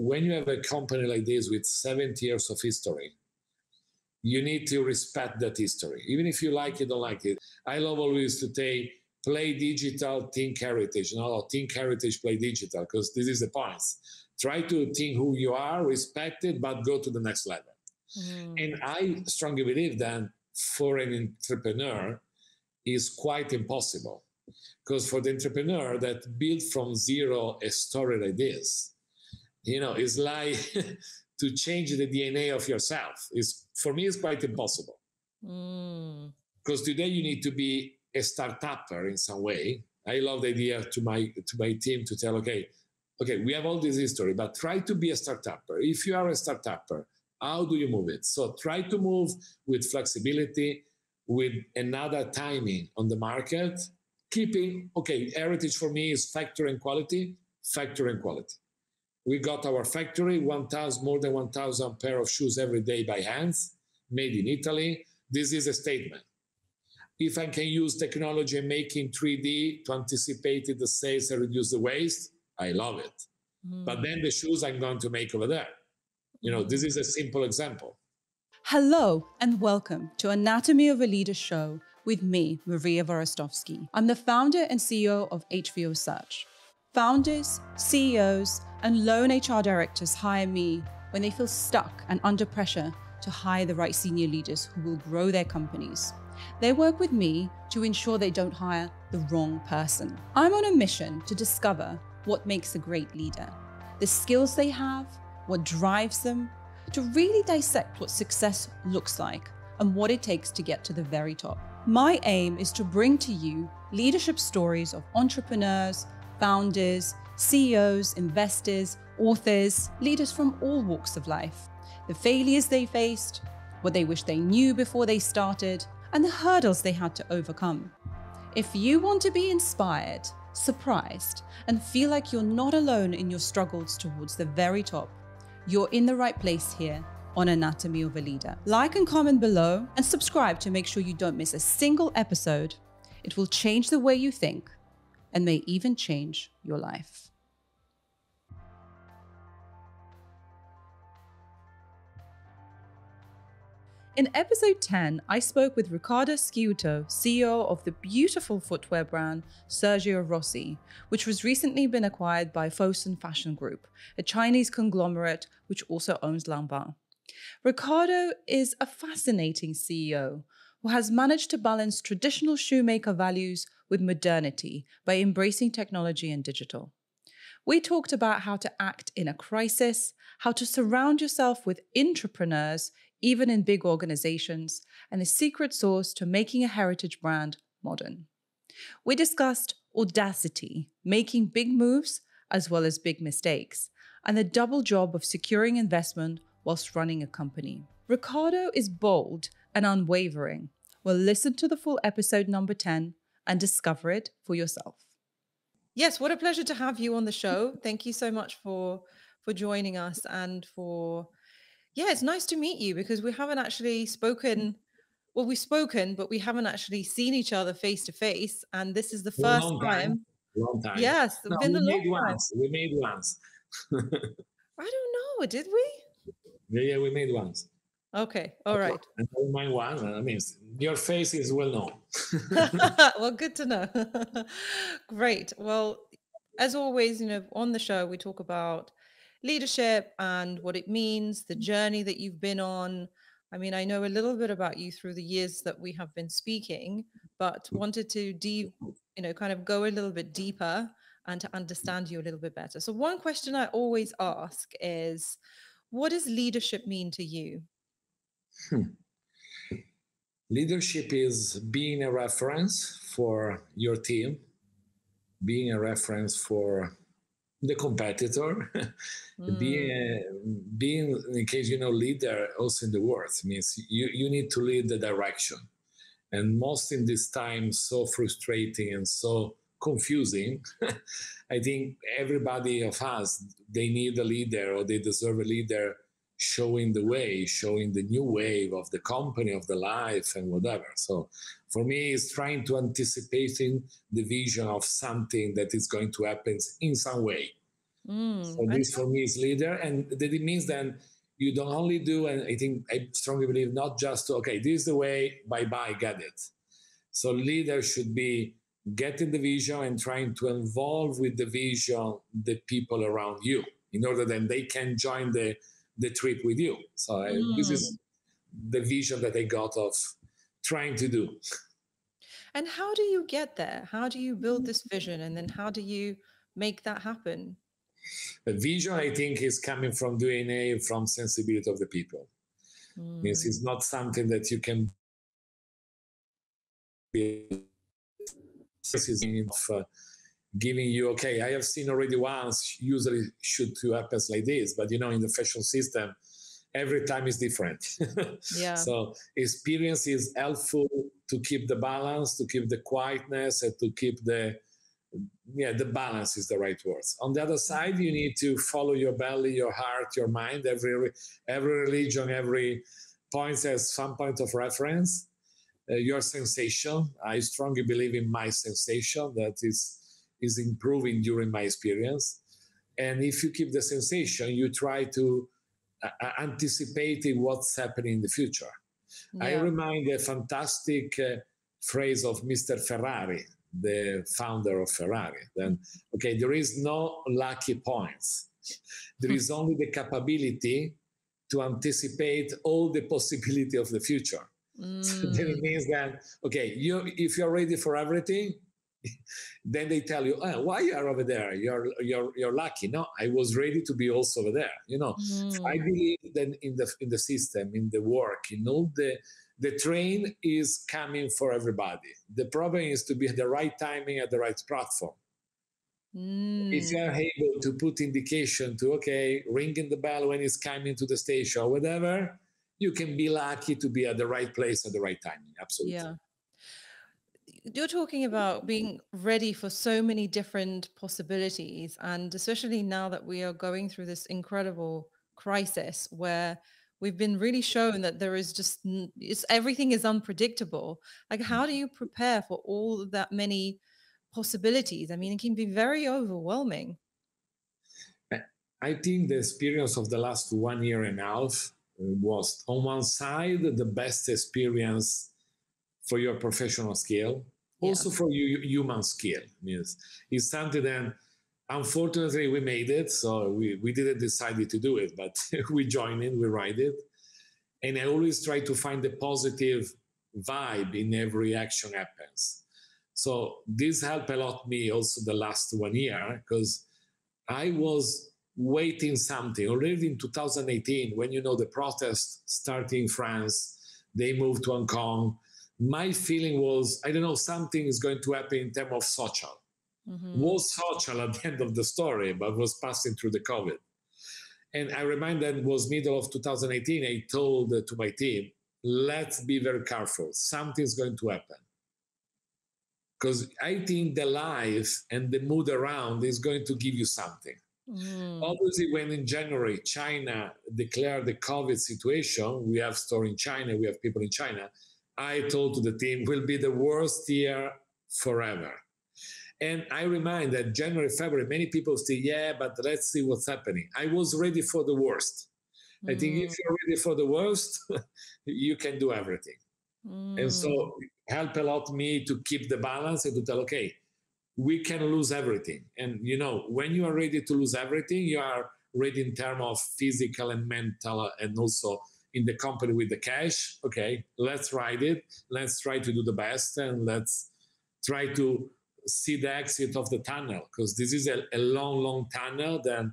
when you have a company like this with 70 years of history, you need to respect that history, even if you like it, don't like it. I love always to say, play digital, think heritage. No, think heritage, play digital, because this is the point. Try to think who you are, respect it, but go to the next level. And I strongly believe that for an entrepreneur is quite impossible, because for the entrepreneur that built from zero a story like this, you know, it's like to change the DNA of yourself. Is for me, it's quite impossible. Because today you need to be a start-upper in some way. I love the idea to my team to tell, okay, we have all this history, but try to be a start-upper. If you are a start-upper, how do you move it? So try to move with flexibility, with another timing on the market, keeping, okay, heritage for me is factory and quality. We got our factory, more than 1,000 pair of shoes every day by hands, made in Italy. This is a statement. If I can use technology and make in 3D to anticipate the sales and reduce the waste, I love it. But then the shoes I'm going to make over there. You know, this is a simple example. Hello and welcome to Anatomy of a Leader show with me, Maria Vorostovsky. I'm the founder and CEO of HVO Search. Founders, CEOs, and lone HR directors hire me when they feel stuck and under pressure to hire the right senior leaders who will grow their companies. They work with me to ensure they don't hire the wrong person. I'm on a mission to discover what makes a great leader, the skills they have, what drives them, to really dissect what success looks like and what it takes to get to the very top. My aim is to bring to you leadership stories of entrepreneurs, founders, CEOs, investors, authors, leaders from all walks of life, the failures they faced, what they wish they knew before they started, and the hurdles they had to overcome. If you want to be inspired, surprised, and feel like you're not alone in your struggles towards the very top, you're in the right place here on Anatomy of a Leader. Like and comment below and subscribe to make sure you don't miss a single episode. It will change the way you think and may even change your life. In episode 10, I spoke with Riccardo Sciutto, CEO of the beautiful footwear brand Sergio Rossi, which was recently been acquired by Fosun Fashion Group, a Chinese conglomerate which also owns Lanvin. Riccardo is a fascinating CEO who has managed to balance traditional shoemaker values with modernity by embracing technology and digital. We talked about how to act in a crisis, how to surround yourself with intrapreneurs, even in big organizations, and the secret sauce to making a heritage brand modern. We discussed audacity, making big moves as well as big mistakes, and the double job of securing investment whilst running a company. Riccardo is bold and unwavering. Well, listen to the full episode number 10 and discover it for yourself. Yes, what a pleasure to have you on the show. Thank you so much for joining us and for... Yeah, it's nice to meet you because we haven't actually spoken. Well, we've spoken, but we haven't actually seen each other face to face. And this is the first time. Long time. Yes, no, been a long time. We made once. I don't know. Did we? Yeah, we made once. Okay. All right. And my one. I mean, your face is well known. Well, good to know. Great. Well, as always, you know, on the show we talk about leadership and what it means, the journey that you've been on. I mean, I know a little bit about you through the years that we have been speaking, but wanted to go a little bit deeper and to understand you a little bit better. So one question I always ask is, what does leadership mean to you? Leadership is being a reference for your team, being a reference for the competitor, being in case, you know, leader also in the world means you need to lead the direction. And most in this time, so frustrating and so confusing, I think everybody of us, they need a leader or they deserve a leader showing the way, showing the new wave of the company, of the life and whatever. So for me, it's trying to anticipate the vision of something that is going to happen in some way. So this for me is leader. And that it means then you don't only do, and I think I strongly believe not just to, okay, this is the way, bye-bye, get it. So leader should be getting the vision and trying to involve with the vision the people around you in order that they can join the trip with you. So this is the vision that I got of trying to do. And how do you get there? How do you build this vision? And then how do you make that happen? The vision, I think, is coming from DNA, from sensibility of the people. This is not something that you can build. This is giving you, okay, I have seen already once, usually should happen like this, but you know, in the fashion system, every time is different. So experience is helpful to keep the balance, to keep the quietness, and to keep the, the balance is the right words. On the other side, you need to follow your belly, your heart, your mind. Every religion, every point has some point of reference. Your sensation. I strongly believe in my sensation that is improving during my experience. And if you keep the sensation, you try to anticipate what's happening in the future. I remind a fantastic phrase of Mr. Ferrari, the founder of Ferrari. Then, okay, there is no lucky points. There is only the capability to anticipate all the possibility of the future. So that it means that, okay, if you're ready for everything, then they tell you, oh, why you are over there? You're lucky. No, I was ready to be also over there. You know, I believe that in the system, in the work, you know, the train is coming for everybody. The problem is to be at the right timing at the right platform. If you are able to put indication to, okay, ringing the bell when it's coming to the station or whatever, you can be lucky to be at the right place at the right timing. Absolutely. Yeah. You're talking about being ready for so many different possibilities, and especially now that we are going through this incredible crisis where we've been really shown that there is just, everything is unpredictable. Like, how do you prepare for all that many possibilities? I mean, it can be very overwhelming. I think the experience of the last 1 year and a half was, on one side, the best experience for your professional skill, also for your human skill. It's something that, unfortunately, we made it, so we didn't decide to do it, but we joined it, we ride it. And I always try to find the positive vibe in every action happens. So this helped a lot me also the last 1 year, because I was waiting something. Already in 2018, when you know the protests starting in France, they moved to Hong Kong, my feeling was, I don't know, something is going to happen in terms of social. Was social at the end of the story, but was passing through the COVID. And I remind that it was middle of 2018, I told to my team, let's be very careful. Something's going to happen. Because I think the life and the mood around is going to give you something. Obviously, when in January, China declared the COVID situation, we have stores in China, we have people in China, I told to the team, will be the worst year forever. And I remind that January, February, many people say, yeah, but let's see what's happening. I was ready for the worst. I think if you're ready for the worst, you can do everything. And so it helped a lot me to keep the balance and to tell, okay, we can lose everything. And, you know, when you are ready to lose everything, you are ready in terms of physical and mental and also in the company with the cash. Okay, let's ride it. Let's try to do the best and let's try to see the exit of the tunnel, because this is a long, long tunnel. Then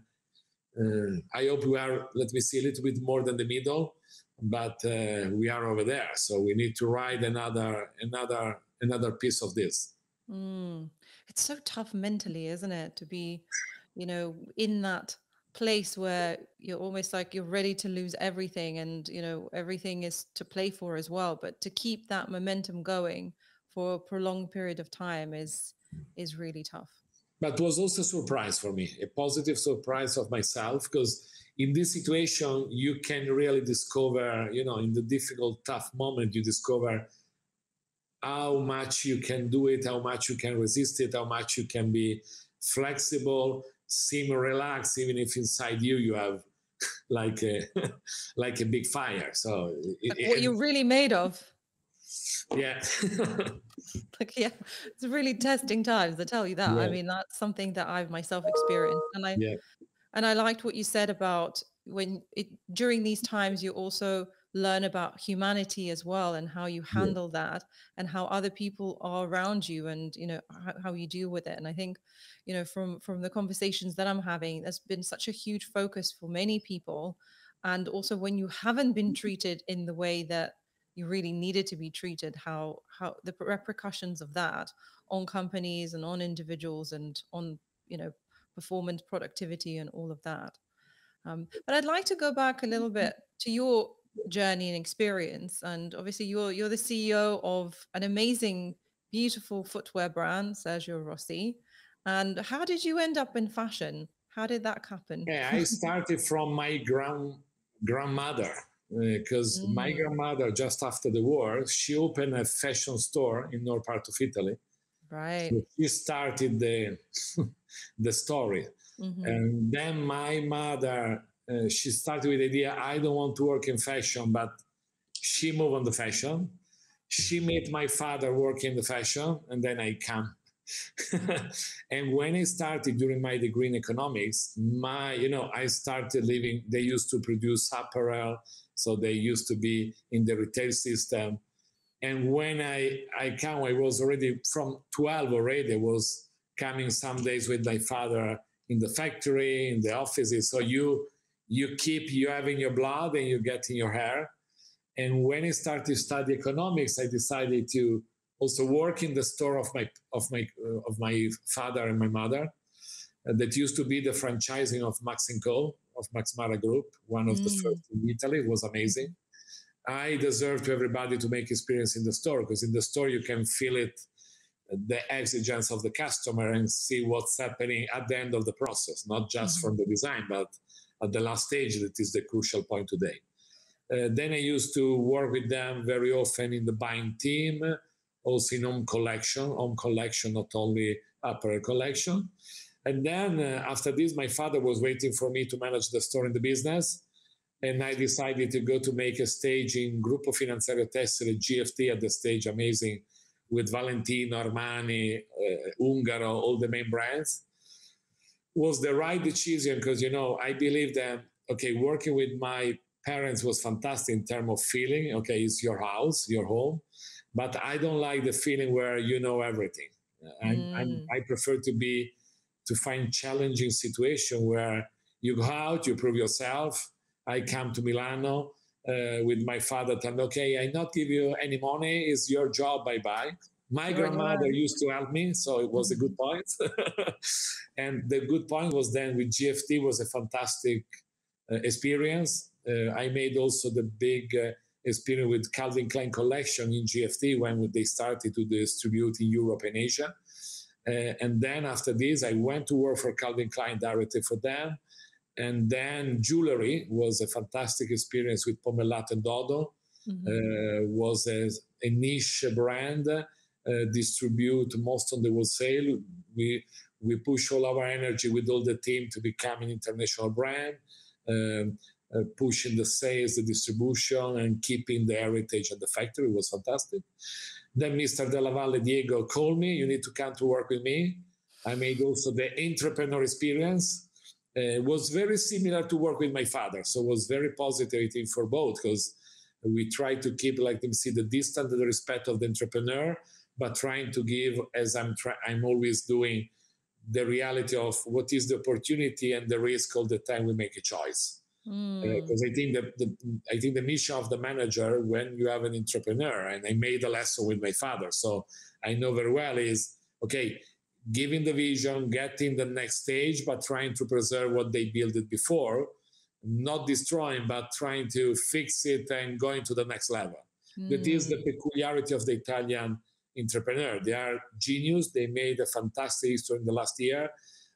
I hope we are, let me see, a little bit more than the middle, but we are over there. So we need to ride another piece of this. It's so tough mentally, isn't it? To be, you know, in that place where you're almost like you're ready to lose everything, and, you know, everything is to play for as well. But to keep that momentum going for a prolonged period of time is really tough. But it was also a surprise for me, a positive surprise of myself, because in this situation, you can really discover, you know, in the difficult, tough moment, you discover how much you can do it, how much you can resist it, how much you can be flexible, seem relaxed, even if inside you have like a big fire. So what you're really made of. Yeah. Yeah, it's really testing times, I tell you that. Yeah. I mean, that's something that I've myself experienced, and I liked what you said about when during these times you also learn about humanity as well, and how you handle that, and how other people are around you, and you know how you deal with it. And I think, you know, from the conversations that I'm having, there's been such a huge focus for many people, and also when you haven't been treated in the way that you really needed to be treated, how the repercussions of that on companies and on individuals and on, you know, performance, productivity, and all of that. But I'd like to go back a little bit to your journey and experience, and obviously you're the CEO of an amazing, beautiful footwear brand, Sergio Rossi. And how did you end up in fashion? How did that happen? Yeah, I started from my grandmother, because my grandmother, just after the war, she opened a fashion store in north part of Italy. Right. So she started the story, and then my mother. She started with the idea, I don't want to work in fashion, but she moved on the fashion. She met my father working in the fashion, and then I come. And when I started during my degree in economics, I started living, they used to produce apparel, so they used to be in the retail system. And when I come, I was already from 12 already, I was coming some days with my father in the factory, in the offices, so you have in your blood and you get in your hair. And when I started to study economics, I decided to also work in the store of my father and my mother. That used to be the franchising of Max & Co., of Max Mara Group, one of the first in Italy. It was amazing. I deserve to everybody to make experience in the store, because in the store you can feel it, the exigence of the customer, and see what's happening at the end of the process, not just from the design, but at the last stage, that is the crucial point today. Then I used to work with them very often in the buying team, also in home collection, not only apparel collection. And then after this, my father was waiting for me to manage the store and the business. And I decided to go to make a stage in Gruppo Finanziario Tessile, GFT, at the stage, amazing, with Valentino, Armani, Ungaro, all the main brands. Was the right decision, because, you know, I believe that, okay, working with my parents was fantastic in terms of feeling, okay, it's your house, your home, but I don't like the feeling where you know everything. I prefer to find challenging situation where you go out, you prove yourself. I come to Milano with my father, tell me, okay, I not give you any money, it's your job, bye-bye. My grandmother used to help me, so it was a good point. And the good point was then with GFT was a fantastic experience. I made also the big experience with Calvin Klein collection in GFT when they started to distribute in Europe and Asia. And then after this, I went to work for Calvin Klein directly for them. And then jewelry was a fantastic experience with Pomellato and Dodo. Was a niche brand. Distribute most on the wholesale. We push all our energy with all the team to become an international brand, pushing the sales, the distribution, and keeping the heritage at the factory. It was fantastic. Then Mr. De La Valle, Diego, called me. You need to come to work with me. I made also the entrepreneur experience. It was very similar to work with my father, so it was very positive for both, because we try to keep, like them see, the distance and the respect of the entrepreneur, but trying to give, as I'm always doing, the reality of what is the opportunity and the risk all the time we make a choice. Because I think the mission of the manager when you have an entrepreneur, and I made a lesson with my father, so I know very well, is, okay, giving the vision, getting the next stage, but trying to preserve what they built it before, not destroying, but trying to fix it and going to the next level. That is the peculiarity of the Italian entrepreneur. They are genius. They made a fantastic history in the last year,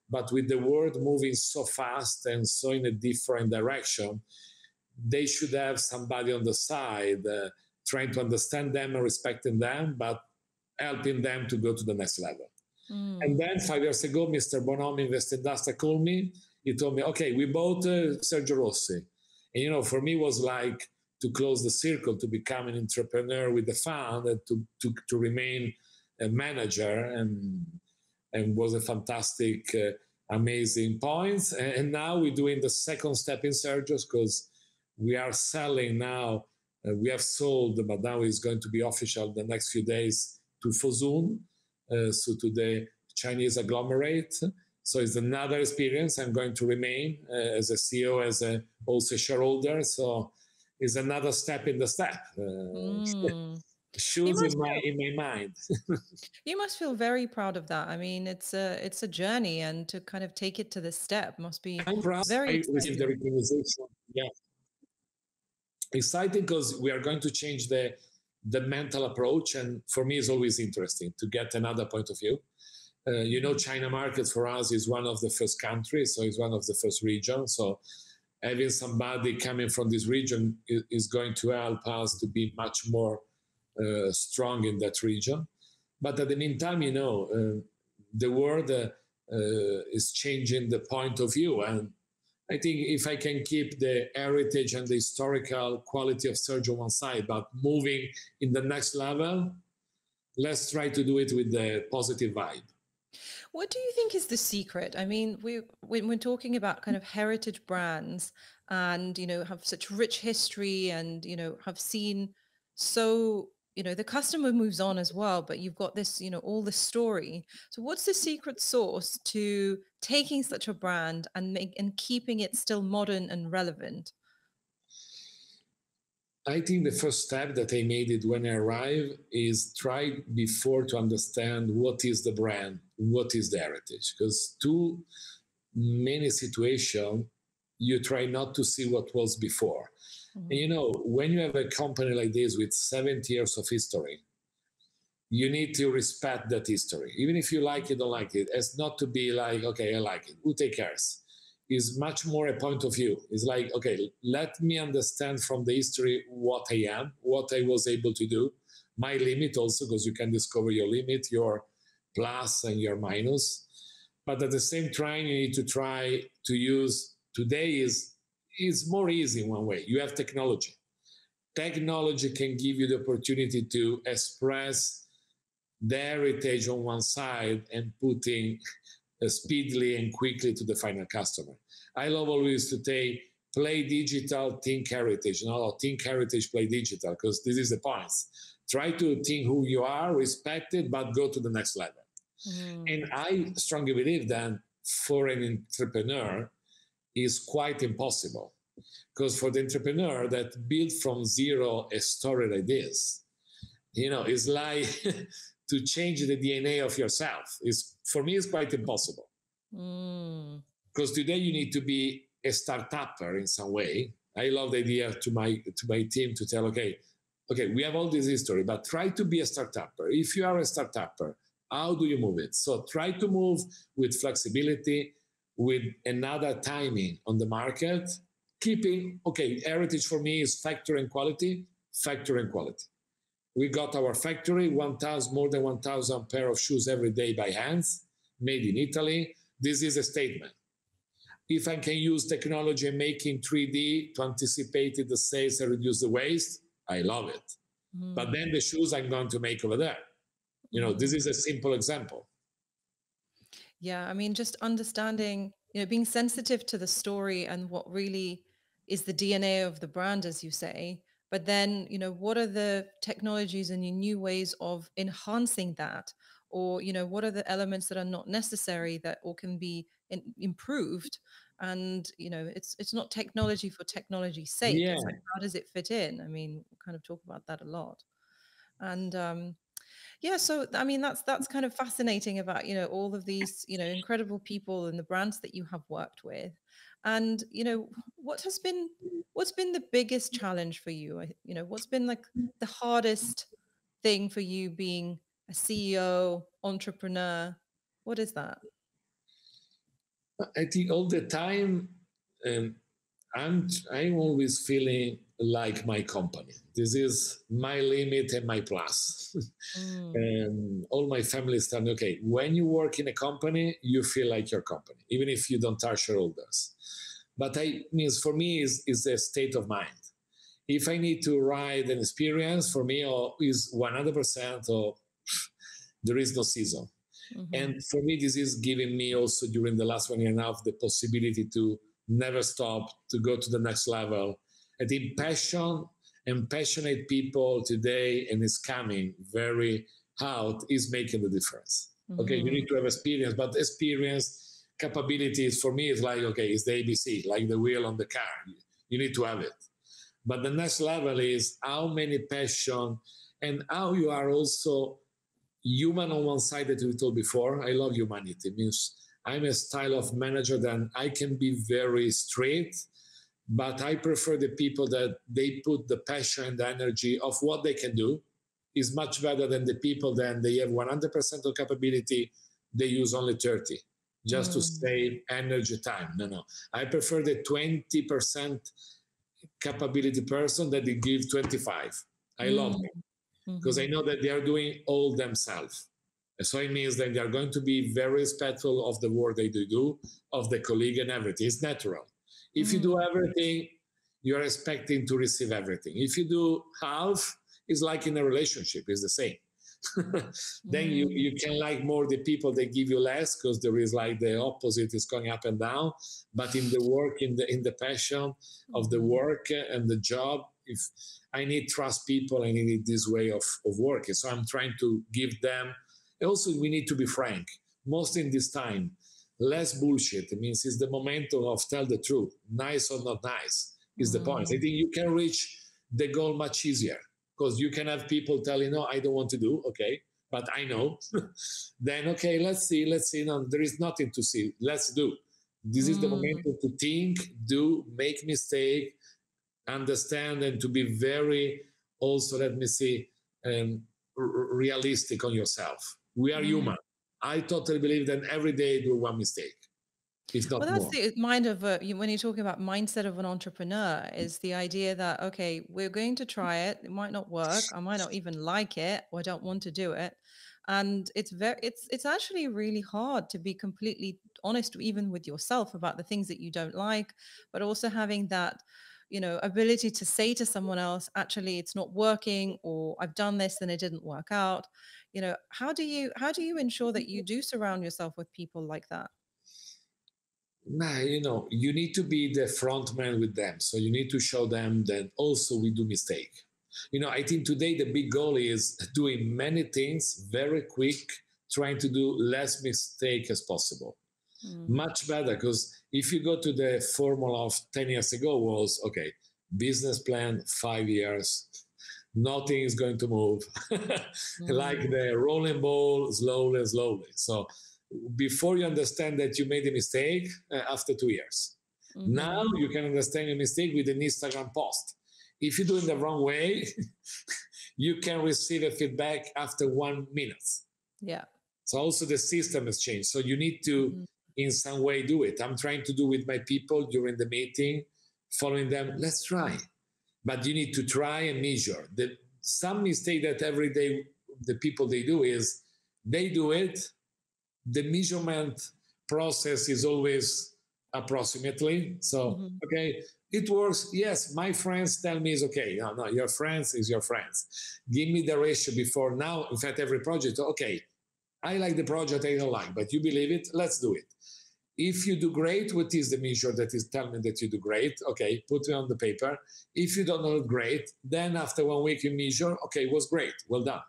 but with the world moving so fast and so in a different direction, they should have somebody on the side trying to understand them and respecting them, but helping them to go to the next level. And then 5 years ago, Mr. Bonomi, Investindustrie, called me. He told me, okay, we bought Sergio Rossi. And, you know, for me, it was like to close the circle, to become an entrepreneur with the fund, and to remain a manager, and was a fantastic, amazing point. And now we're doing the second step in Sergio's, because we are selling now. We have sold, but now it's going to be official the next few days, to Fosun, so to the Chinese agglomerate. So it's another experience. I'm going to remain as a CEO, as a also shareholder. So it's another step in the step. Shoes in my mind. You must feel very proud of that. I mean, it's a journey, and to kind of take it to this step must be very exciting. I received the recognition. Yeah. Exciting, because we are going to change the mental approach, and for me it's always interesting to get another point of view. You know, China market for us is one of the first countries, so it's one of the first regions. So having somebody coming from this region is going to help us to be much more strong in that region. But at the meantime, you know, the world is changing the point of view, and I think if I can keep the heritage and the historical quality of Sergio on one side, but moving in the next level, let's try to do it with the positive vibe. What do you think is the secret? I mean, when we're talking about kind of heritage brands and, you know, have such rich history and, you know, have seen so, you know, the customer moves on as well, but you've got this, you know, all the story. So what's the secret sauce to taking such a brand and keeping it still modern and relevant? I think the first step that I made it when I arrived is try before to understand what is the brand, what is the heritage, because too many situations you try not to see what was before. And you know, when you have a company like this with 70 years of history, you need to respect that history. Even if you like it, don't like it, it's not to be like, okay, I like it, who take cares? It's much more a point of view. It's like, okay, let me understand from the history what I am, what I was able to do, my limit also, because you can discover your limit, your plus and your minus. But at the same time, you need to try to use today is more easy in one way. You have technology. Technology can give you the opportunity to express the heritage on one side and putting speedily and quickly to the final customer. I love always to say, play digital, think heritage. No, think heritage, play digital, because this is the point. Try to think who you are, respect it, but go to the next level. And I strongly believe that for an entrepreneur, is quite impossible, because for the entrepreneur that built from zero a story like this, you know, it's like to change the DNA of yourself is, for me, is quite impossible, because today you need to be a startupper in some way. I love the idea to my team to tell, okay, we have all this history, but try to be a startupper. If you are a startupper, how do you move it? So try to move with flexibility, with another timing on the market, keeping, okay, heritage for me is factory and quality. We got our factory, more than 1,000 pair of shoes every day by hands, made in Italy. This is a statement. If I can use technology and making 3D to anticipate the sales and reduce the waste, I love it. But then the shoes I'm going to make over there. You know, this is a simple example. Yeah, I mean, just understanding, you know, being sensitive to the story and what really is the DNA of the brand, as you say, but then, you know, what are the technologies and new ways of enhancing that? Or, you know, what are the elements that are not necessary that or can be improved? And, you know, it's not technology for technology's sake. Yeah. It's like, how does it fit in? I mean, we kind of talk about that a lot. And, yeah, so I mean that's kind of fascinating about, you know, all of these, you know, incredible people and the brands that you have worked with. And, you know, what's been the biggest challenge for you? You know, what's been like the hardest thing for you being a CEO, entrepreneur? What is that? I think all the time, I'm always feeling like my company. This is my limit and my plus. And all my family said, okay, when you work in a company, you feel like your company, even if you don't touch shareholders. But I means for me is a state of mind. If I need to ride an experience, for me is 100% or there is no season. And for me, this is giving me also during the last 1 year and a half the possibility to never stop, to go to the next level. I think passion and passionate people today, and it's coming very out, is making the difference. Okay, you need to have experience, but experience, capabilities, for me, is like, okay, it's the ABC, like the wheel on the car. You need to have it. But the next level is how many passion and how you are also human on one side that we told before. I love humanity. It means I'm a style of manager that I can be very straight, but I prefer the people that they put the passion and the energy of what they can do is much better than the people that they have 100% of capability, they use only 30 just to save energy time. No. I prefer the 20% capability person that they give 25. I love them. Because I know that they are doing all themselves. So it means that they are going to be very respectful of the work they do, of the colleague and everything. It's natural. If you do everything, you are expecting to receive everything. If you do half, it's like in a relationship, it's the same. Then you can like more the people that give you less, because there is like the opposite is going up and down. But in the work, in the passion of the work and the job, if I need trust people, I need this way of working. So I'm trying to give them. Also, we need to be frank. Most in this time, less bullshit. It means it's the momentum of tell the truth. Nice or not nice is the point. I think you can reach the goal much easier because you can have people telling, no, I don't want to do. Okay, but I know. Then, okay, let's see. No, there is nothing to see. Let's do. This is the momentum to think, do, make mistake, understand, and to be very also, let me see, realistic on yourself. We are human. I totally believe that every day do one mistake, if not more. The mind of when you're talking about mindset of an entrepreneur is the idea that, okay, we're going to try it. It might not work. I might not even like it, or I don't want to do it. And it's actually really hard to be completely honest, even with yourself, about the things that you don't like, but also having that, you know, ability to say to someone else, actually, it's not working, or I've done this and it didn't work out. You know, how do you ensure that you do surround yourself with people like that? Nah, you know, you need to be the front man with them. So you need to show them that also we do mistake. You know, I think today the big goal is doing many things very quick, trying to do less mistake as possible. Much better, because if you go to the formula of 10 years ago was, okay, business plan, 5 years, nothing is going to move. Like the rolling ball, slowly. So before you understand that you made a mistake after 2 years. Now you can understand a mistake with an Instagram post. If you do it the wrong way, you can receive a feedback after 1 minute. Yeah. So also the system has changed. So you need to in some way do it. I'm trying to do with my people during the meeting, following them, let's try. But you need to try and measure. Some mistake that every day the people they do is, they do it, the measurement process is always approximately. So, okay, it works. Yes, my friends tell me it's okay. No, your friends is your friends. Give me the ratio before now. In fact, every project, okay, I like the project, I don't like, but you believe it, let's do it. If you do great, what is the measure that is telling me that you do great? Okay, put me on the paper. If you don't know great, then after 1 week you measure, okay, it was great, well done.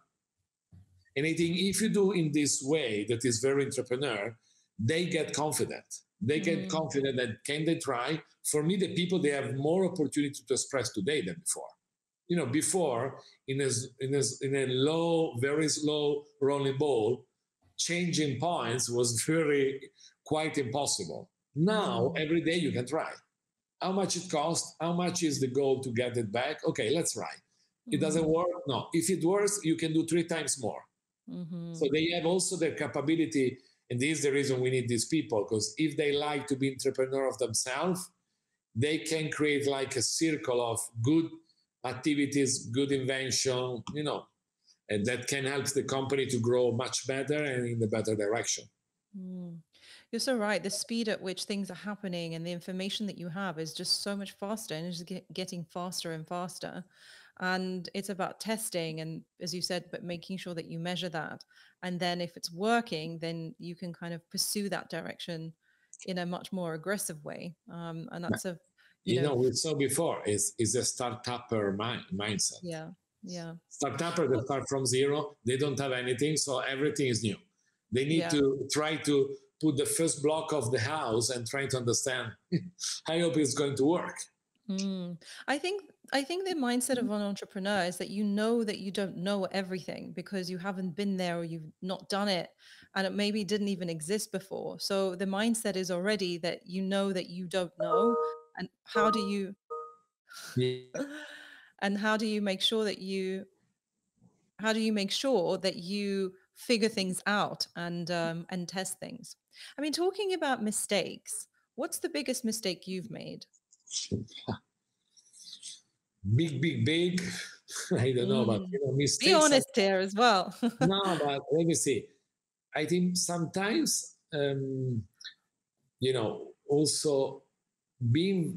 And I think if you do in this way, that is very entrepreneur, they get confident. They get confident that can they try? For me, the people, they have more opportunity to express today than before. You know, before, in a low, very slow rolling ball, changing points was quite impossible. Now, every day you can try. How much it costs? How much is the goal to get it back? Okay, let's try. It doesn't work? No. If it works, you can do 3 times more. So they have also the capability, and this is the reason we need these people, because if they like to be entrepreneur of themselves, they can create like a circle of good activities, good invention, you know, and that can help the company to grow much better and in the better direction. Mm. You're so right. The speed at which things are happening and the information that you have is just so much faster, and it's getting faster and faster. And it's about testing and, as you said, but making sure that you measure that. And then if it's working, then you can kind of pursue that direction in a much more aggressive way. And that's a, you know, we saw before is a startupper mindset. Yeah, yeah. Startupper that start from zero. They don't have anything, so everything is new. They need to try to put the first block of the house and try to understand. I hope it's going to work. Mm. I think the mindset of an entrepreneur is that you know that you don't know everything because you haven't been there or you've not done it, and it maybe didn't even exist before. So the mindset is already that you know that you don't know, and how do you and how do you make sure that you figure things out and test things? I mean, talking about mistakes, what's the biggest mistake you've made? Big. I don't know, but you know, mistakes. Be honest here as well. No, but let me see. I think sometimes, you know, also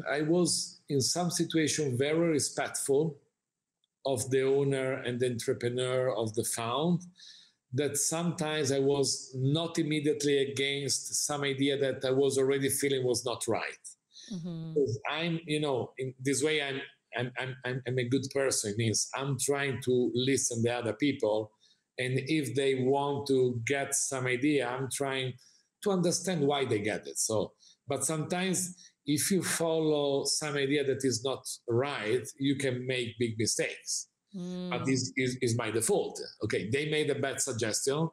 I was in some situation very respectful of the owner and the entrepreneur of the fund, that sometimes I was not immediately against some idea that I was already feeling was not right. Mm-hmm. I'm, you know, in this way, I'm a good person. It means I'm trying to listen to other people, and if they want to get some idea, I'm trying to understand why they get it. So, but sometimes if you follow some idea that is not right, you can make big mistakes. Mm. But this is my default. Okay, they made a bad suggestion.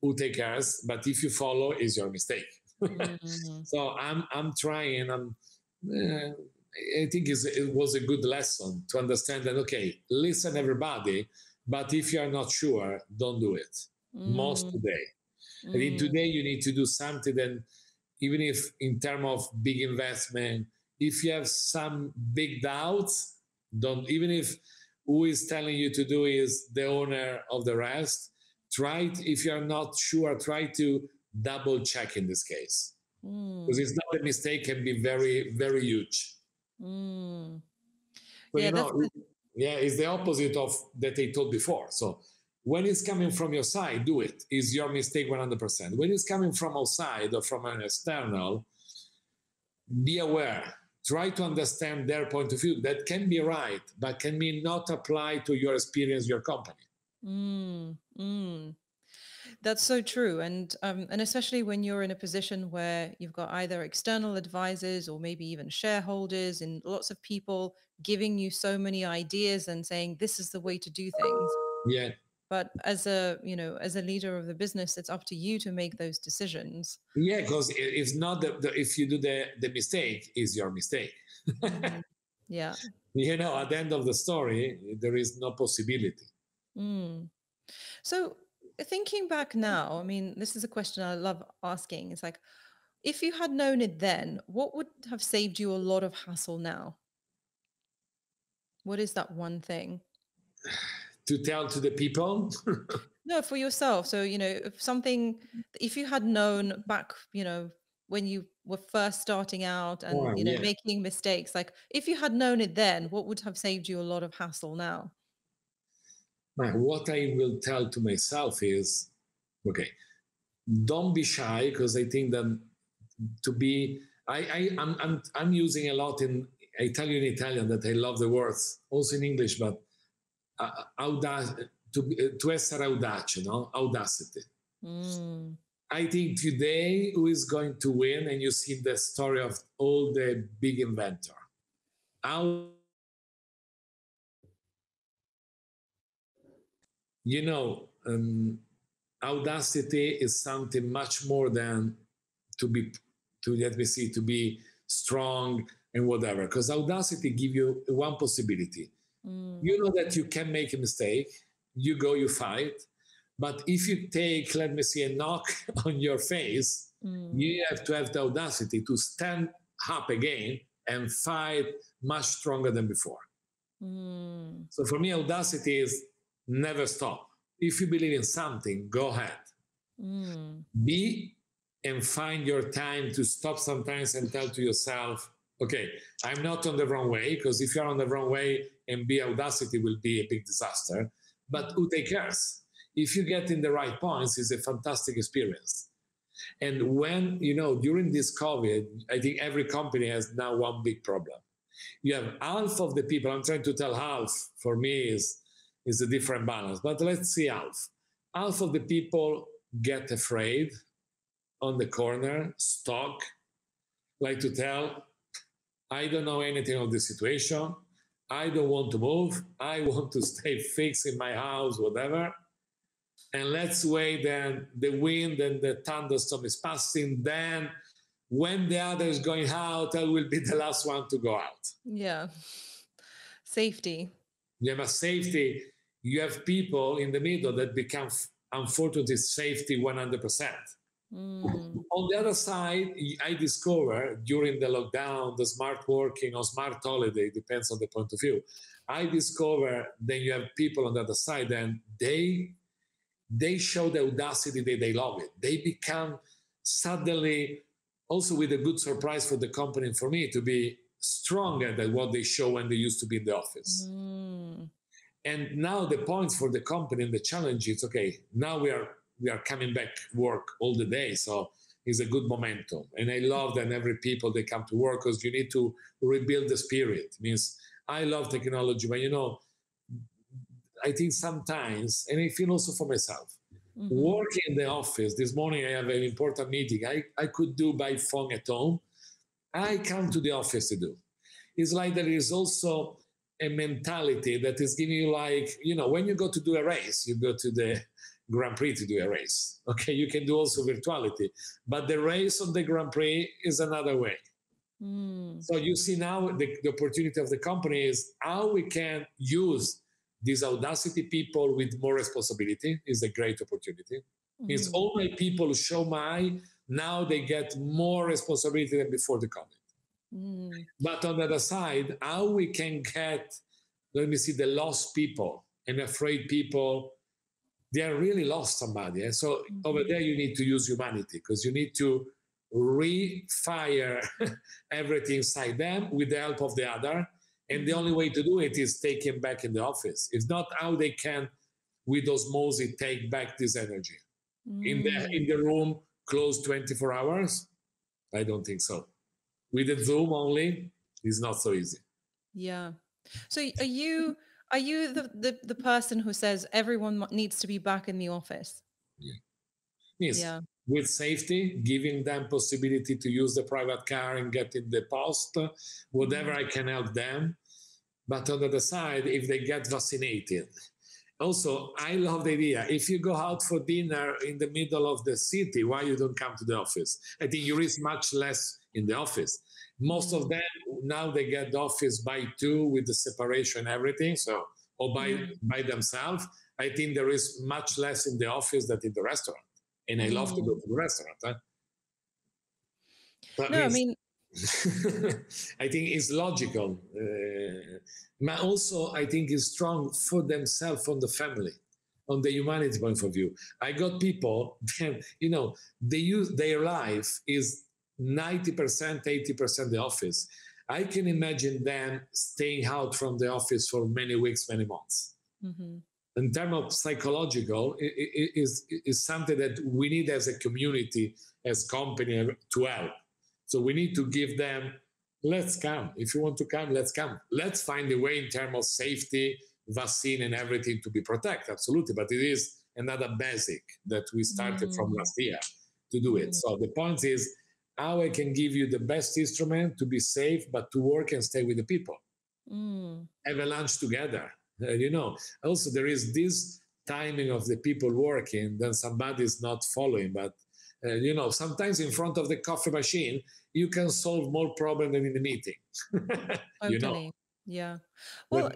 Who take cares? But if you follow, is your mistake. Mm-hmm. So I'm trying. I think it was a good lesson to understand that, okay, listen everybody, but if you are not sure, don't do it. Most today. Mm. I think today you need to do something, and even if in terms of big investment, if you have some big doubts, don't, even if who is telling you to do is the owner of the rest, try, if you are not sure, try to double check in this case. Because it's not a mistake, can be very, very huge. Mm. So, yeah, you know, it's the opposite of that I told before. So when it's coming from your side, do it. Is your mistake 100%. When it's coming from outside or from an external, be aware. Try to understand their point of view. That can be right, but can be not applied to your experience, your company. Mm. Mm. That's so true. And especially when you're in a position where you've got either external advisors or maybe even shareholders and lots of people giving you so many ideas and saying, this is the way to do things. Yeah. But as a leader of the business, it's up to you to make those decisions. Yeah, because it's not if you do the mistake, is your mistake. Yeah. You know, at the end of the story, there is no possibility. Mm. So, thinking back now, I mean, this is a question I love asking. It's like, if you had known it then, what would have saved you a lot of hassle now? What is that one thing? To tell to the people? No, for yourself. So, you know, if you had known back, you know, when you were first starting out and, making mistakes, like if you had known it then, what would have saved you a lot of hassle now? What I will tell to myself is, okay, don't be shy, because I think that to be, I'm using a lot in Italian, that I love the words, also in English, but to essere audace, no? Audacity. Mm. I think today who is going to win, and you see the story of all the big inventor. You know, audacity is something much more than to be strong and whatever. Because audacity give you one possibility. Mm. You know that you can make a mistake. You go, you fight. But if you take, a knock on your face, you have to have the audacity to stand up again and fight much stronger than before. Mm. So for me, audacity is never stop. If you believe in something, go ahead. Mm. Be and find your time to stop sometimes and tell to yourself, okay, I'm not on the wrong way, because if you're on the wrong way and be audacity will be a big disaster. But who takes cares? If you get in the right points, it's a fantastic experience. And when, you know, during this COVID, I think every company has now one big problem. You have half of the people, I'm trying to tell half, for me is a different balance, but let's see half. Half of the people get afraid on the corner, stuck, like to tell, I don't know anything of the situation, I don't want to move, I want to stay fixed in my house, whatever. And let's wait, then the wind and the thunderstorm is passing. Then when the other is going out, I will be the last one to go out. Yeah. Safety. You have a safety. You have people in the middle that become, unfortunately, safety 100%. Mm. On the other side, I discovered during the lockdown, the smart working or smart holiday, depends on the point of view. I discovered then you have people on the other side and they show the audacity that they love it. They become suddenly, also with a good surprise for the company and for me, to be stronger than what they show when they used to be in the office. Mm. And now the points for the company and the challenge is, okay, now we are coming back work all the day, so it's a good momentum. And I love that every people, they come to work because you need to rebuild the spirit. It means I love technology, but you know, I think sometimes, and I feel also for myself, mm-hmm. working in the office, this morning I have an important meeting, I could do by phone at home, I come to the office to do. It's like there is also a mentality that is giving you like, you know, when you go to do a race, you go to the Grand Prix to do a race. Okay, you can do also virtuality, but the race of the Grand Prix is another way. Mm. So you see now the opportunity of the company is how we can use these audacity people with more responsibility is a great opportunity. Mm-hmm. It's all my people show my, now they get more responsibility than before the COVID. Mm. But on the other side, how we can get, let me see, the lost people and afraid people, they are really lost somebody. And so mm-hmm. over there, you need to use humanity because you need to refire everything inside them with the help of the other. And the only way to do it is take him back in the office. It's not how they can, with osmosis, take back this energy. Mm. In the room, closed 24 hours? I don't think so. With the Zoom only, it's not so easy. Yeah. So are you the person who says everyone needs to be back in the office? Yeah. Yes. Yeah. With safety, giving them possibility to use the private car and get in the post, whatever I can help them. But on the other side, if they get vaccinated. Also, I love the idea. If you go out for dinner in the middle of the city, why you don't come to the office? I think you risk much less in the office. Most of them, now they get the office by two with the separation, everything. So, or by themselves. I think there is much less in the office than in the restaurant. And I love to go to the restaurant. Huh? No, I mean... I think it's logical. But also, I think it's strong for themselves, on the family, on the humanity point of view. I got people, you know, they use their life is 90%, 80% the office. I can imagine them staying out from the office for many weeks, many months. Mm-hmm. In terms of psychological, it is something that we need as a community, as company to help. So we need to give them, let's come. If you want to come, let's come. Let's find a way in terms of safety, vaccine and everything to be protected, absolutely. But it is another basic that we started from last year to do it. So the point is how I can give you the best instrument to be safe, but to work and stay with the people. Mm. Have a lunch together. You know, also there is this timing of the people working, then somebody is not following. But, you know, sometimes in front of the coffee machine, you can solve more problems than in the meeting. You know? Yeah. Well,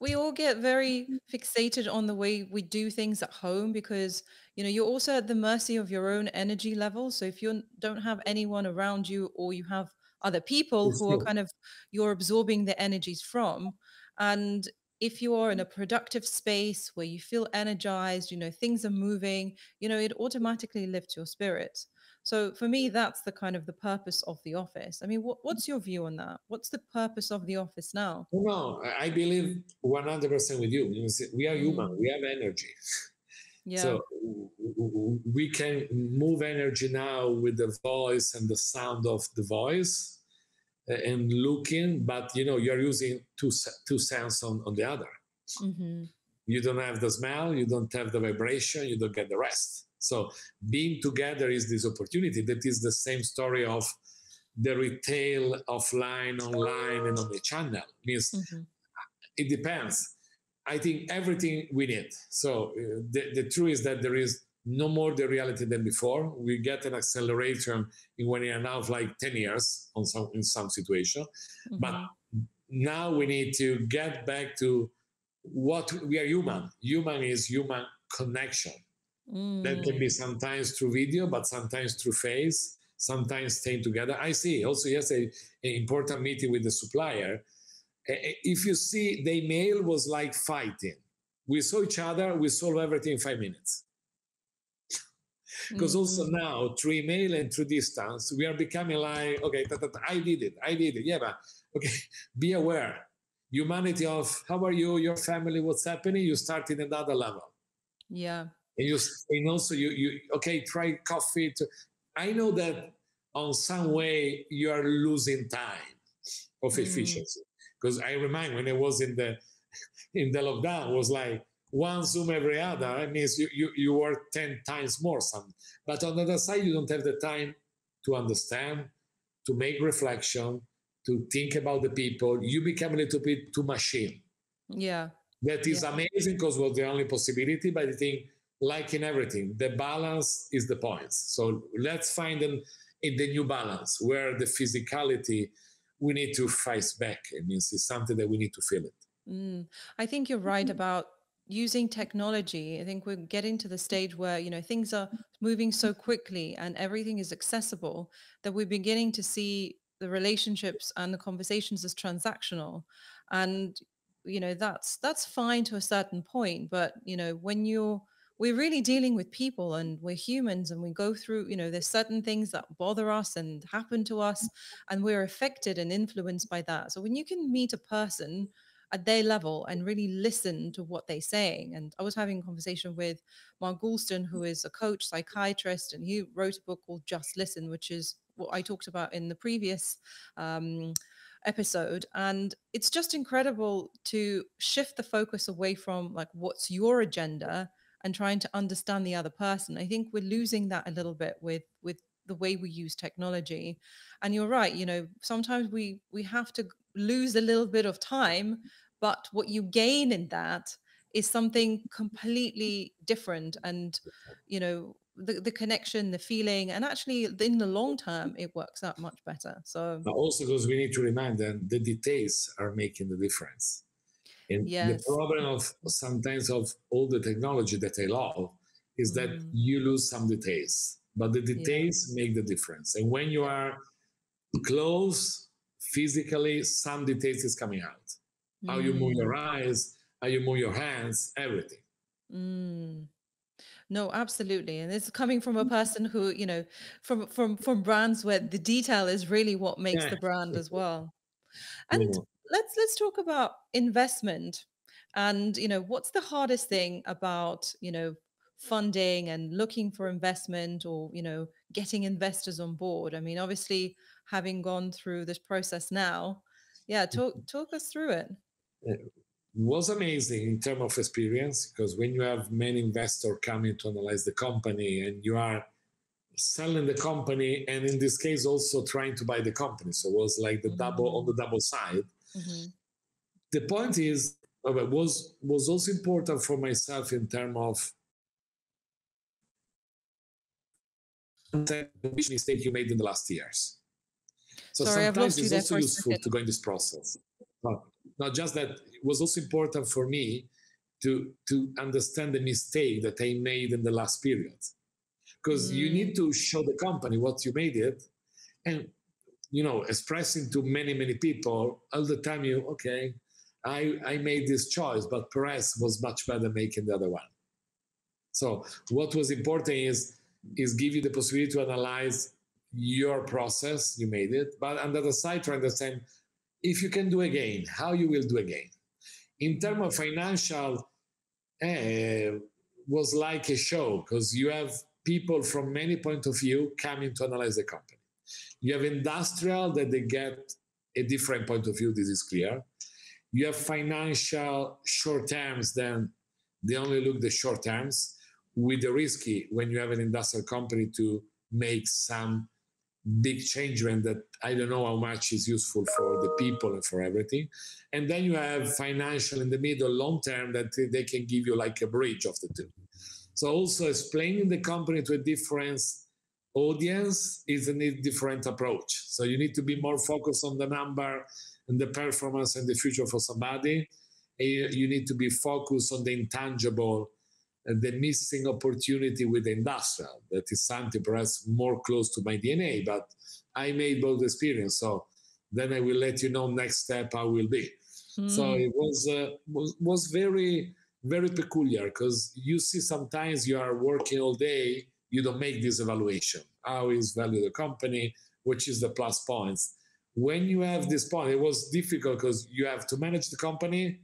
we all get very fixated on the way we do things at home because, you know, you're also at the mercy of your own energy level. So if you don't have anyone around you or you have other people who are kind of, you're absorbing the energies from. And if you are in a productive space where you feel energized, you know, things are moving, you know, it automatically lifts your spirit. So for me, that's the kind of the purpose of the office. I mean, what's your view on that? What's the purpose of the office now? No, I believe 100% with you. We are human, we have energy. Yeah. So we can move energy now with the voice and the sound of the voice and looking, but you know, you're using two sounds on the other. Mm-hmm. You don't have the smell, you don't have the vibration, you don't get the rest. So being together is this opportunity. That is the same story of the retail, offline, online, and on the channel. It means it depends. I think everything we need. So the truth is that there is no more the reality than before. We get an acceleration in 1.5 years, like 10 years on in some situation. Mm-hmm. But now we need to get back to what we are human. Human is human connection. Mm. That can be sometimes through video, but sometimes through face, sometimes staying together. I see also yesterday an important meeting with the supplier. If you see, the email was like fighting. We saw each other, we solved everything in 5 minutes. Because also now, through email and through distance, we are becoming like, okay, I did it. Yeah, but okay, be aware. Humanity of how are you, your family, what's happening, you start in another level. Yeah. And also you okay, try coffee. I know that on some way you are losing time of efficiency. Because I remind when I was in the lockdown, it was like one Zoom every other. I mean, you work 10 times more. But on the other side, you don't have the time to understand, to make reflection, to think about the people. You become a little bit too machine. Yeah. That is amazing because it was the only possibility. But I think, like in everything, the balance is the point. So let's find the new balance where the physicality we need to fight back. It means it's something that we need to feel it. I think you're right about using technology. I think we're getting to the stage where, you know, things are moving so quickly and everything is accessible that we're beginning to see the relationships and the conversations as transactional. And, you know, that's fine to a certain point. But, you know, when we're really dealing with people and we're humans and we go through, you know, there's certain things that bother us and happen to us and we're affected and influenced by that. So when you can meet a person at their level and really listen to what they're saying. And I was having a conversation with Mark Goulston, who is a coach, psychiatrist, and he wrote a book called Just Listen, which is what I talked about in the previous episode. And it's just incredible to shift the focus away from like, what's your agenda, and trying to understand the other person. I think we're losing that a little bit with the way we use technology. And you're right, you know, sometimes we have to lose a little bit of time, but what you gain in that is something completely different. And, you know, the connection, the feeling, and actually in the long term, it works out much better. So but also because we need to remind them the details are making the difference. And the problem of sometimes of all the technology that I love is that you lose some details, but the details make the difference. And when you are close physically, some details is coming out. How you move your eyes, how you move your hands, everything. No, absolutely. And it's coming from a person who, you know, from brands where the detail is really what makes the brand as well. And let's talk about investment and, you know, what's the hardest thing about, you know, funding and looking for investment or, you know, getting investors on board? I mean, obviously, having gone through this process now, talk us through it. It was amazing in terms of experience, because when you have many investors coming to analyze the company and you are selling the company and in this case also trying to buy the company. So it was like the double on the double side. Mm-hmm. The point is, was also important for myself in terms of which mistake you made in the last years. So sometimes it's also useful to go in this process. But not just that, it was also important for me to understand the mistake that I made in the last period. Because you need to show the company what you made it and expressing to many people all the time, I made this choice, but Perez was much better making the other one. So what was important is give you the possibility to analyze your process, you made it, but on the other side, to understand if you can do again, how you will do again. In terms of financial, was like a show, because you have people from many points of view coming to analyze the company. You have industrial that they get a different point of view, this is clear. You have financial short terms, then they only look the short terms, with the risky when you have an industrial company to make some big change that I don't know how much is useful for the people and for everything. And then you have financial in the middle, long term, that they can give you like a bridge of the two. So also explaining the company to a different audience is a different approach. So you need to be more focused on the number and the performance and the future for somebody. You need to be focused on the intangible and the missing opportunity with the industrial. That is something perhaps more close to my DNA, but I made both experience. So then I will let you know next step how will be. So it was very, very peculiar, because you see sometimes you are working all day, you don't make this evaluation. How is value the company? Which is the plus points? When you have this point, it was difficult because you have to manage the company,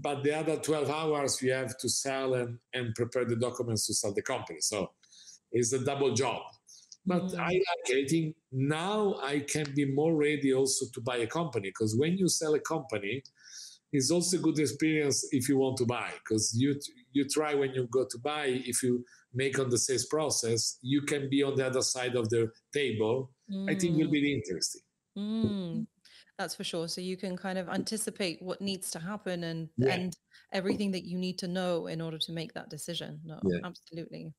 but the other 12 hours you have to sell and prepare the documents to sell the company. So it's a double job. But I like it. Now I can be more ready also to buy a company, because when you sell a company, it's also a good experience if you want to buy, because you try when you go to buy, if you make on the sales process, you can be on the other side of the table. I think will be interesting. That's for sure. So you can kind of anticipate what needs to happen and everything that you need to know in order to make that decision. Absolutely.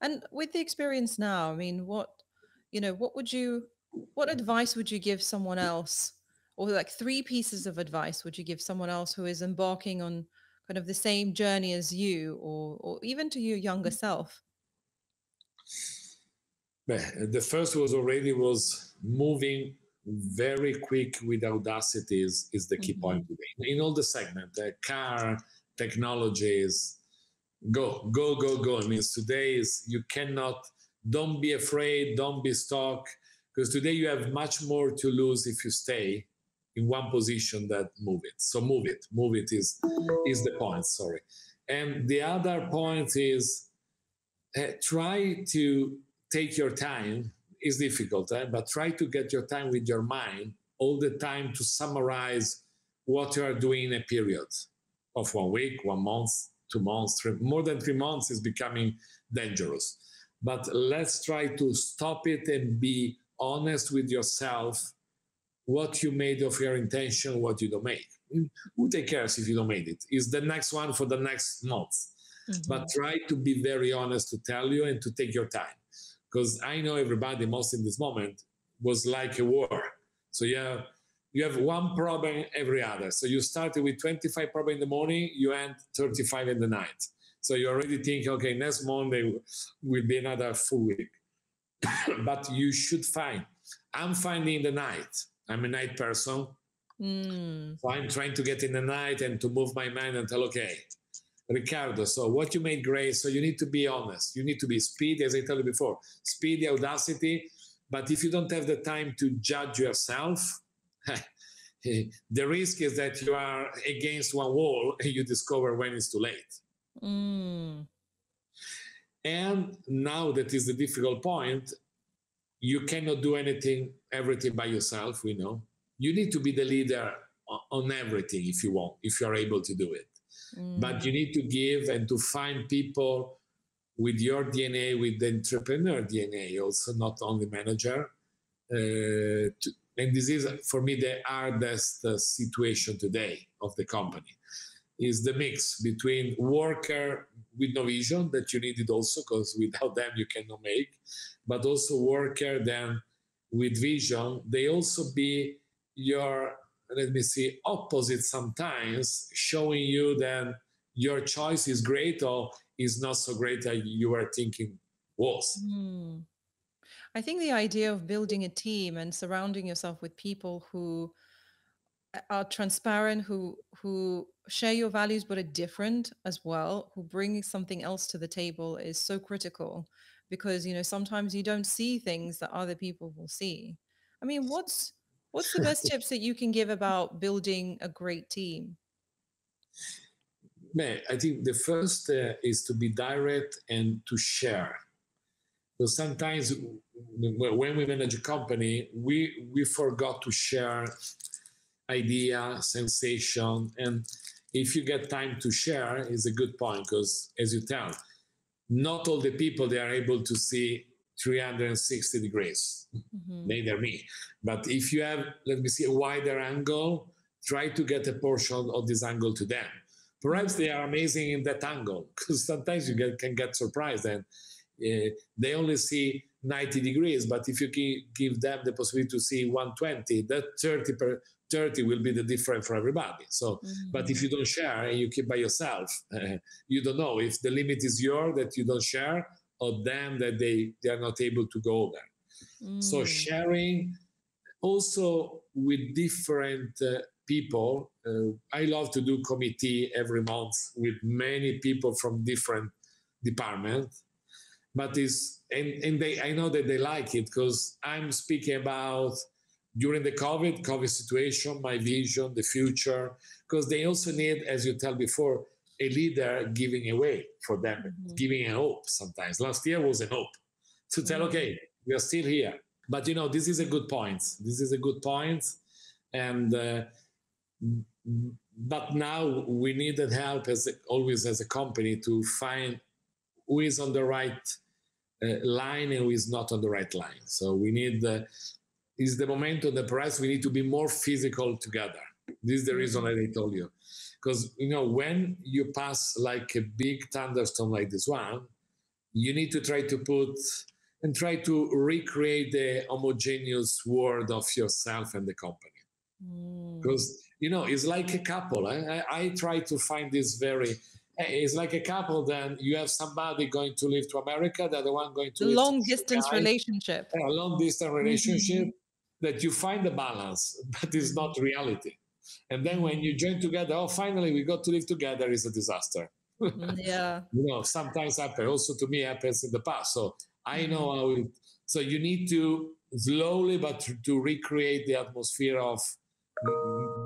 And with the experience now, I mean, what advice would you give someone else, or like three pieces of advice would you give someone else who is embarking on kind of the same journey as you, or even to your younger self? The first was moving very quick with Audacity is the key point today. In all the segment, car, technologies, go. It means today is you cannot, don't be afraid, don't be stuck, because today you have much more to lose if you stay in one position than move it. So move it is the point, sorry. And the other point is try to take your time. It's difficult, but try to get your time with your mind all the time to summarize what you are doing in a period of 1 week, 1 month, 2 months, more than 3 months is becoming dangerous. But let's try to stop it and be honest with yourself, what you made of your intention, what you don't make. Who take cares if you don't make it? It's the next one for the next month. But try to be very honest to tell you and to take your time. Because I know everybody most in this moment was like a war. So you have one problem every other. So you started with 25 problems in the morning, you end 35 in the night. So you already think, okay, next Monday will be another full week. But you should find. I'm finding the night. I'm a night person. So I'm trying to get in the night and to move my mind and tell, okay, Riccardo, so what you made great, so you need to be honest. You need to be speedy, as I told you before, speedy, audacity. But if you don't have the time to judge yourself, the risk is that you are against one wall and you discover when it's too late. And now that is the difficult point, you cannot do everything by yourself, we know. You need to be the leader on everything if you want, if you are able to do it. But you need to give and to find people with your DNA, with the entrepreneur DNA also, not only manager. And this is, for me, the hardest situation today of the company, is the mix between worker with no vision that you needed also, because without them you cannot make, but also worker then with vision. They also be your... opposite sometimes, showing you that your choice is great or is not so great as you were thinking was. I think the idea of building a team and surrounding yourself with people who are transparent, who share your values but are different as well, who bring something else to the table, is so critical, because, you know, sometimes you don't see things that other people will see. I mean, what's the best tips that you can give about building a great team? I think the first is to be direct and to share. So sometimes when we manage a company, we forgot to share idea, sensation. And if you get time to share, is a good point, because as you tell, not all the people, they are able to see 360 degrees, neither me. But if you have, let me see, a wider angle, try to get a portion of this angle to them. Perhaps they are amazing in that angle, because sometimes you can get surprised, and they only see 90 degrees, but if you give them the possibility to see 120, that 30 will be the difference for everybody. So, but if you don't share and you keep by yourself, you don't know if the limit is yours that you don't share, or them that they are not able to go over. So sharing also with different people. I love to do committee every month with many people from different departments, but I know that they like it, because I'm speaking about during the COVID situation, my vision, the future, because they also need, as you tell before, a leader giving away for them, giving a hope sometimes. Last year was a hope to tell, okay, we are still here. But you know, this is a good point. This is a good point. And, but now we need that help, as always, as a company, to find who is on the right line and who is not on the right line. So we need, is the moment of the press, we need to be more physical together. This is the reason that I told you. Because, you know, when you pass like a big thunderstorm like this one, you need to try to put and try to recreate the homogeneous world of yourself and the company. Because, you know, it's like a couple. I try to find this very... It's like a couple, then you have somebody going to live to America, the other one going to... Long-distance relationship. A long-distance relationship that you find the balance, but it's not reality. And then when you join together, oh, finally, we got to live together, is a disaster. Yeah. You know, sometimes happens. Also, to me, happens in the past. So I know how it... So you need to slowly, but to recreate the atmosphere of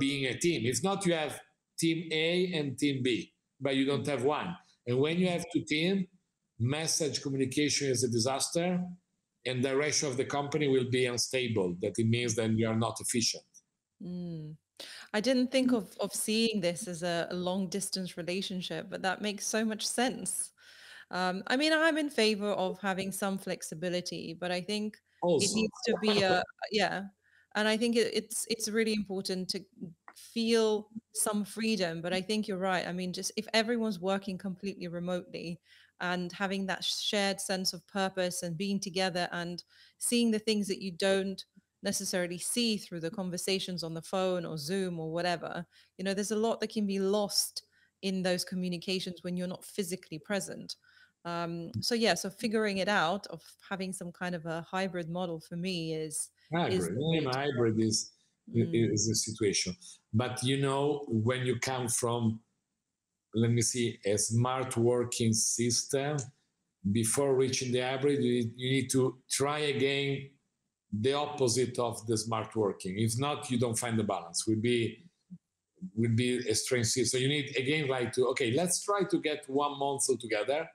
being a team. It's not you have team A and team B, but you don't have one. And when you have two teams, message communication is a disaster, and the direction of the company will be unstable. That it means that you are not efficient. I didn't think of seeing this as a long-distance relationship, but that makes so much sense. I mean, I'm in favor of having some flexibility, but I think also, it needs to be a, yeah. And I think it's really important to feel some freedom, but I think you're right. I mean, just if everyone's working completely remotely and having that shared sense of purpose and being together and seeing the things that you don't necessarily see through the conversations on the phone or Zoom or whatever, you know, there's a lot that can be lost in those communications when you're not physically present. So yeah, so figuring it out of having some kind of a hybrid model for me is... Hybrid is the situation. But, you know, when you come from, let me see, a smart working system, before reaching the hybrid, you need to try again the opposite of the smart working. If not, you don't find the balance. Will be a strange system. So you need, again, like to, okay, let's try to get 1 month altogether.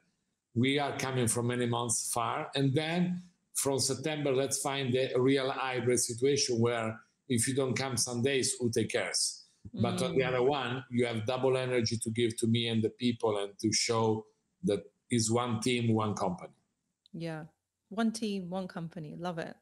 We are coming from many months far. And then from September, let's find the real hybrid situation where if you don't come some days, who take cares? But on the other one, you have double energy to give to me and the people, and to show that is one team, one company. Yeah, one team, one company. Love it.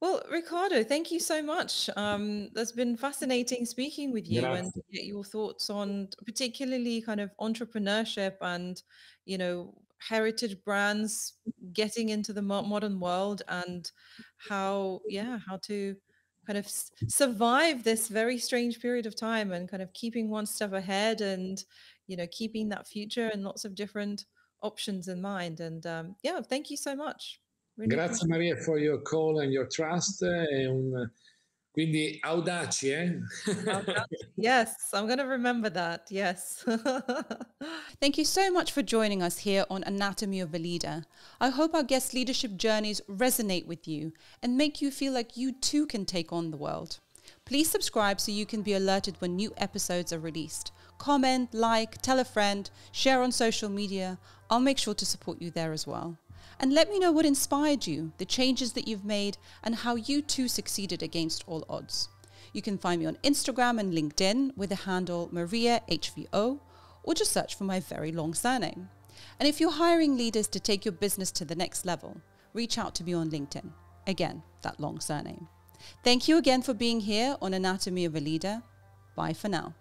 Well, Riccardo, thank you so much. That's been fascinating speaking with you and to get your thoughts on particularly kind of entrepreneurship and, you know, heritage brands getting into the modern world, and how, yeah, how to kind of survive this very strange period of time and kind of keeping one step ahead and, you know, keeping that future and lots of different options in mind. And yeah, thank you so much. Grazie Maria for your call and your trust. Quindi audaci, eh? Yes, I'm going to remember that. Yes. Thank you so much for joining us here on Anatomy of a Leader. I hope our guests' leadership journeys resonate with you and make you feel like you too can take on the world. Please subscribe so you can be alerted when new episodes are released. Comment, like, tell a friend, share on social media. I'll make sure to support you there as well. And let me know what inspired you, the changes that you've made, and how you too succeeded against all odds. You can find me on Instagram and LinkedIn with the handle Maria HVO, or just search for my very long surname. And if you're hiring leaders to take your business to the next level, reach out to me on LinkedIn. Again, that long surname. Thank you again for being here on Anatomy of a Leader. Bye for now.